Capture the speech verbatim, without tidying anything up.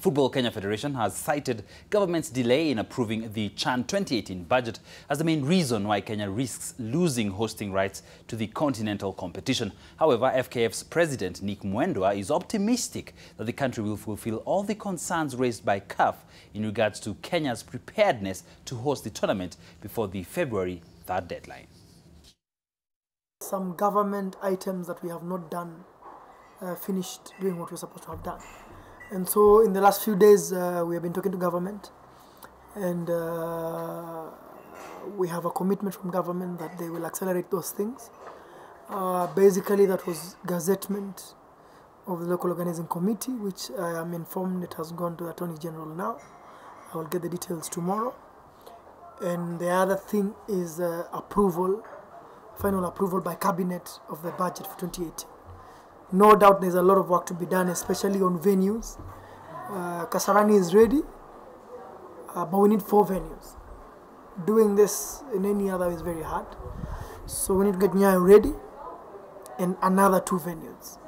Football Kenya Federation has cited government's delay in approving the CHAN twenty eighteen budget as the main reason why Kenya risks losing hosting rights to the continental competition. However, F K F's president Nick Mwendwa is optimistic that the country will fulfill all the concerns raised by C A F in regards to Kenya's preparedness to host the tournament before the February third deadline. Some government items that we have not done, uh, finished doing what we're supposed to have done. And so in the last few days, uh, we have been talking to government, and uh, we have a commitment from government that they will accelerate those things. Uh, basically, that was gazettement of the local organizing committee, which I am informed it has gone to the Attorney General now. I will get the details tomorrow. And the other thing is uh, approval, final approval by cabinet of the budget for twenty eighteen. No doubt there's a lot of work to be done, especially on venues. Uh, Kasarani is ready, uh, but we need four venues. Doing this in any other is very hard. So we need to get Nyayo ready and another two venues.